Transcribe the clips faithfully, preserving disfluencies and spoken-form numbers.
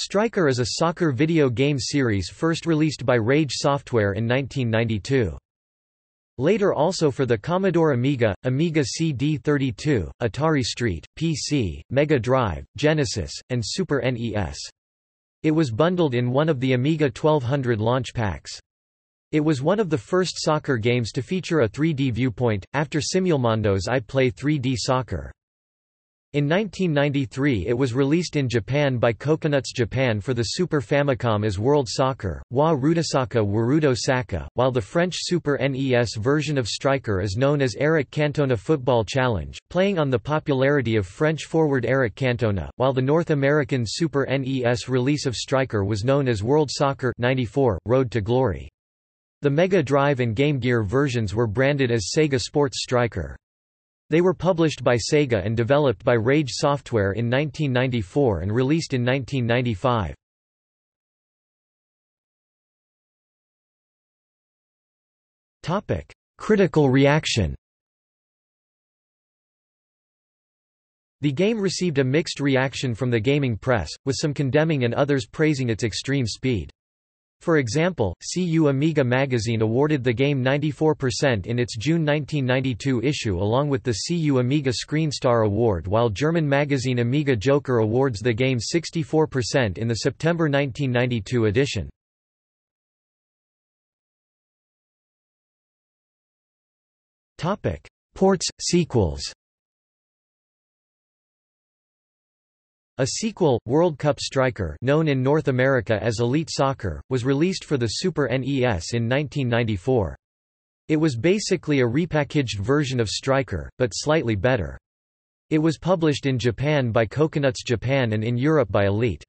Striker is a soccer video game series first released by Rage Software in nineteen ninety-two. Later also for the Commodore Amiga, Amiga C D thirty-two, Atari S T, P C, Mega Drive, Genesis, and Super N E S. It was bundled in one of the Amiga twelve hundred launch packs. It was one of the first soccer games to feature a three D viewpoint, after Simulmondo's I Play three D Soccer. In nineteen ninety-three it was released in Japan by Coconuts Japan for the Super Famicom as World Soccer, Wa Rudasaka Warudo Saka, while the French Super N E S version of Striker is known as Eric Cantona Football Challenge, playing on the popularity of French forward Eric Cantona, while the North American Super N E S release of Striker was known as World Soccer ninety-four, Road to Glory. The Mega Drive and Game Gear versions were branded as Sega Sports Striker. They were published by Sega and developed by Rage Software in nineteen ninety-four and released in nineteen ninety-five. Critical reaction. The game received a mixed reaction from the gaming press, with some condemning and others praising its extreme speed. For example, C U Amiga magazine awarded the game ninety-four percent in its June nineteen ninety-two issue along with the C U Amiga Screenstar Award, while German magazine Amiga Joker awards the game sixty-four percent in the September nineteen ninety-two edition. Ports, sequels. A sequel, World Cup Striker, known in North America as Elite Soccer, was released for the Super N E S in nineteen ninety-four. It was basically a repackaged version of Striker, but slightly better. It was published in Japan by Coconuts Japan and in Europe by Elite.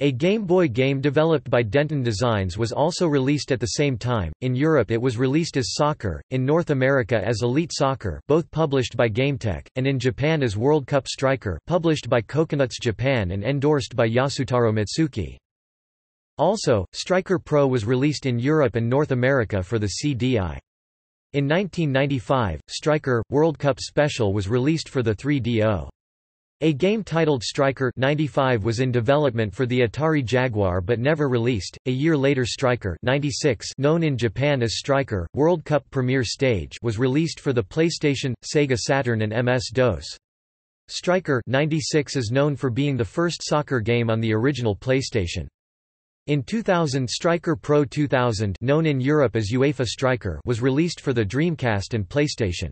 A Game Boy game developed by Denton Designs was also released at the same time. In Europe it was released as Soccer, in North America as Elite Soccer, both published by GameTek, and in Japan as World Cup Striker, published by Coconuts Japan and endorsed by Yasutaro Mitsuki. Also, Striker Pro was released in Europe and North America for the C D I. In nineteen ninety-five, Striker World Cup Special was released for the three D O. A game titled Striker ninety-five was in development for the Atari Jaguar but never released. A year later, Striker ninety-six, known in Japan as Striker World Cup Premier Stage, was released for the PlayStation, Sega Saturn, and M S DOS. Striker ninety-six is known for being the first soccer game on the original PlayStation. In two thousand, Striker Pro two thousand, known in Europe as UEFA Striker, was released for the Dreamcast and PlayStation.